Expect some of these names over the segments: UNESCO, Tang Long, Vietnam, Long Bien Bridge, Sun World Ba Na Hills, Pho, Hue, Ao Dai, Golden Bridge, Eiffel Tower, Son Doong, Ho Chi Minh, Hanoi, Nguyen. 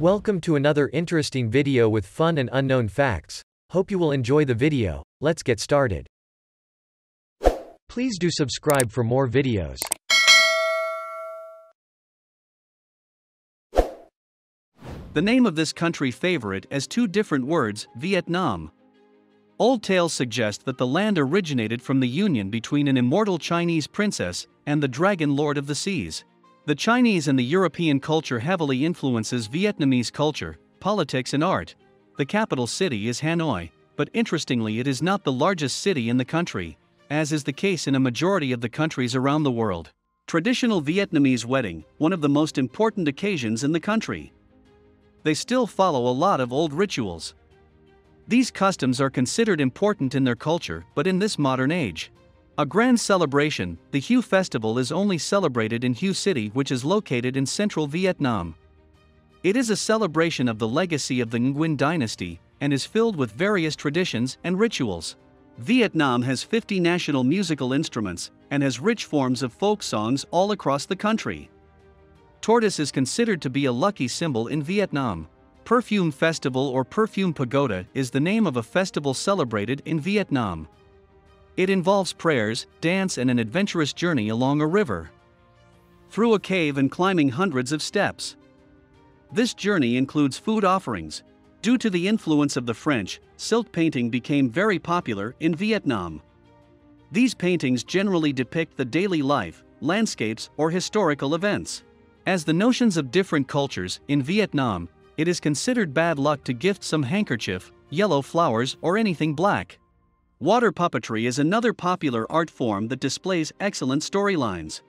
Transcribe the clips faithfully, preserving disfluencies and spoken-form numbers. Welcome to another interesting video with fun and unknown facts. Hope you will enjoy the video. Let's get started. Please do subscribe for more videos. The name of this country favorite as two different words, Vietnam. Old tales suggest that the land originated from the union between an immortal Chinese princess and the dragon lord of the seas. The Chinese and the European culture heavily influences Vietnamese culture, politics and art. The capital city is Hanoi, but interestingly it is not the largest city in the country, as is the case in a majority of the countries around the world. Traditional Vietnamese wedding, one of the most important occasions in the country. They still follow a lot of old rituals. These customs are considered important in their culture, but in this modern age. A grand celebration, the Hue Festival is only celebrated in Hue City, which is located in central Vietnam. It is a celebration of the legacy of the Nguyen dynasty and is filled with various traditions and rituals. Vietnam has fifty national musical instruments and has rich forms of folk songs all across the country. Tortoise is considered to be a lucky symbol in Vietnam. Perfume Festival or Perfume Pagoda is the name of a festival celebrated in Vietnam. It involves prayers, dance and an adventurous journey along a river, through a cave and climbing hundreds of steps. This journey includes food offerings. Due to the influence of the French, silk painting became very popular in Vietnam. These paintings generally depict the daily life, landscapes or historical events. As the notions of different cultures in Vietnam, it is considered bad luck to gift some handkerchief, yellow flowers or anything black. Water puppetry is another popular art form that displays excellent storylines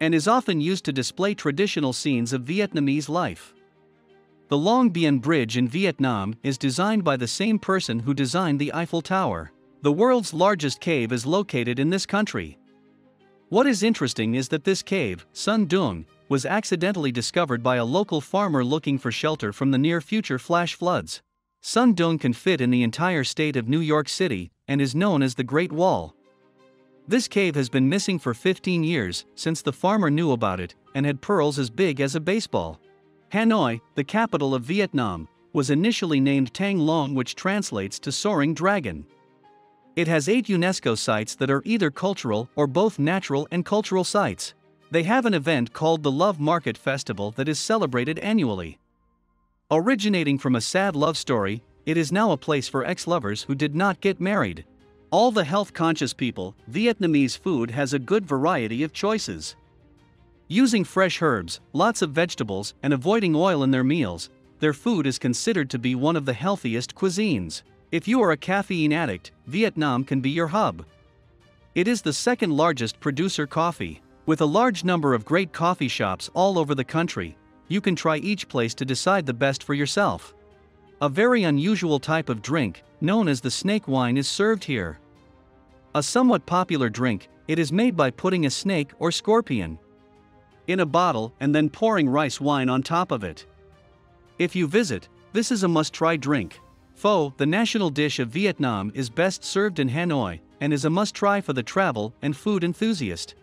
and is often used to display traditional scenes of Vietnamese life. The Long Bien Bridge in Vietnam is designed by the same person who designed the Eiffel Tower. The world's largest cave is located in this country. What is interesting is that this cave, Son Doong, was accidentally discovered by a local farmer looking for shelter from the near future flash floods. Sun Doong can fit in the entire state of New York City and is known as the Great Wall. This cave has been missing for fifteen years since the farmer knew about it and had pearls as big as a baseball. Hanoi, the capital of Vietnam, was initially named Tang Long, which translates to soaring dragon. It has eight UNESCO sites that are either cultural or both natural and cultural sites. They have an event called the Love Market Festival that is celebrated annually. Originating from a sad love story, it is now a place for ex-lovers who did not get married. All the health-conscious people, Vietnamese food has a good variety of choices. Using fresh herbs, lots of vegetables, and avoiding oil in their meals, their food is considered to be one of the healthiest cuisines. If you are a caffeine addict, Vietnam can be your hub. It is the second largest producer coffee, with a large number of great coffee shops all over the country. You can try each place to decide the best for yourself. A very unusual type of drink, known as the snake wine, is served here. A somewhat popular drink, it is made by putting a snake or scorpion in a bottle and then pouring rice wine on top of it. If you visit, this is a must-try drink. Pho, the national dish of Vietnam, is best served in Hanoi and is a must-try for the travel and food enthusiast.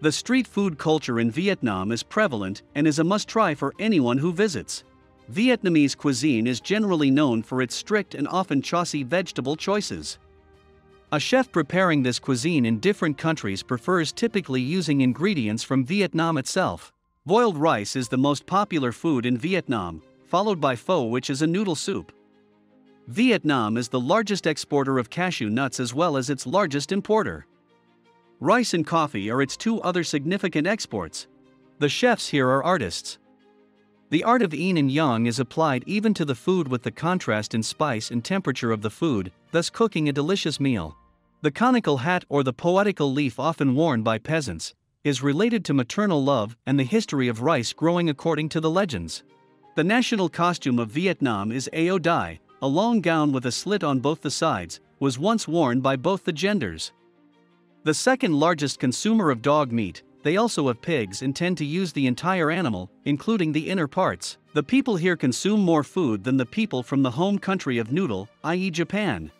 The street food culture in Vietnam is prevalent and is a must-try for anyone who visits. Vietnamese cuisine is generally known for its strict and often choicy vegetable choices. A chef preparing this cuisine in different countries prefers typically using ingredients from Vietnam itself. Boiled rice is the most popular food in Vietnam, followed by pho, which is a noodle soup. Vietnam is the largest exporter of cashew nuts as well as its largest importer. Rice and coffee are its two other significant exports. The chefs here are artists. The art of yin and yang is applied even to the food with the contrast in spice and temperature of the food, thus cooking a delicious meal. The conical hat or the poetical leaf often worn by peasants is related to maternal love and the history of rice growing according to the legends. The national costume of Vietnam is Ao Dai, a long gown with a slit on both the sides, was once worn by both the genders. The second largest consumer of dog meat, they also have pigs and tend to use the entire animal, including the inner parts. The people here consume more food than the people from the home country of noodle, that is Japan.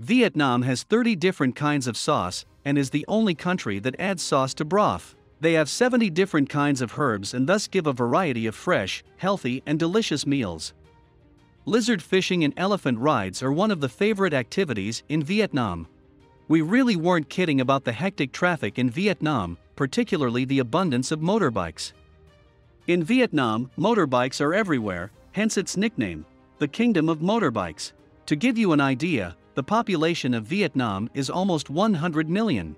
Vietnam has thirty different kinds of sauce and is the only country that adds sauce to broth. They have seventy different kinds of herbs and thus give a variety of fresh, healthy and delicious meals. Lizard fishing and elephant rides are one of the favorite activities in Vietnam. We really weren't kidding about the hectic traffic in Vietnam, particularly the abundance of motorbikes. In Vietnam, motorbikes are everywhere, hence its nickname, the Kingdom of Motorbikes. To give you an idea, the population of Vietnam is almost one hundred million.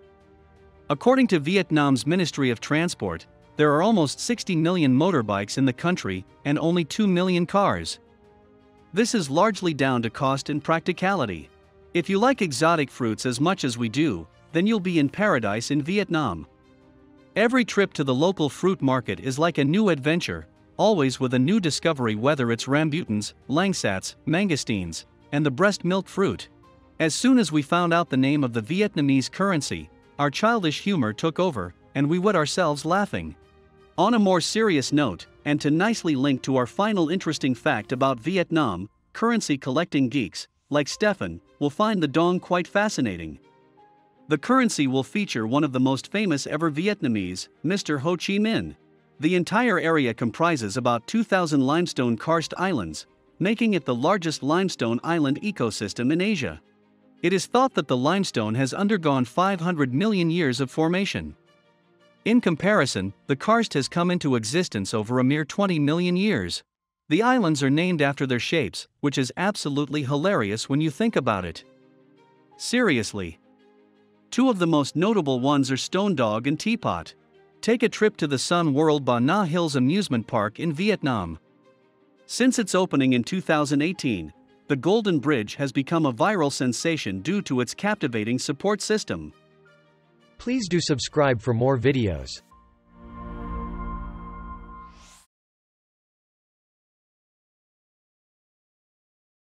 According to Vietnam's Ministry of Transport, there are almost sixty million motorbikes in the country and only two million cars. This is largely down to cost and practicality. If you like exotic fruits as much as we do, then you'll be in paradise in Vietnam. Every trip to the local fruit market is like a new adventure, always with a new discovery, whether it's rambutans, langsats, mangosteens, and the breast milk fruit. As soon as we found out the name of the Vietnamese currency, our childish humor took over, and we wet ourselves laughing. On a more serious note, and to nicely link to our final interesting fact about Vietnam, currency collecting geeks, like Stefan, will find the dong quite fascinating. The currency will feature one of the most famous ever Vietnamese, Mister Ho Chi Minh. The entire area comprises about two thousand limestone karst islands, making it the largest limestone island ecosystem in Asia. It is thought that the limestone has undergone five hundred million years of formation. In comparison, the karst has come into existence over a mere twenty million years. The islands are named after their shapes, which is absolutely hilarious when you think about it. Seriously. Two of the most notable ones are Son Doong and Teapot. Take a trip to the Sun World Ba Na Hills amusement park in Vietnam. Since its opening in two thousand eighteen, the Golden Bridge has become a viral sensation due to its captivating support system. Please do subscribe for more videos.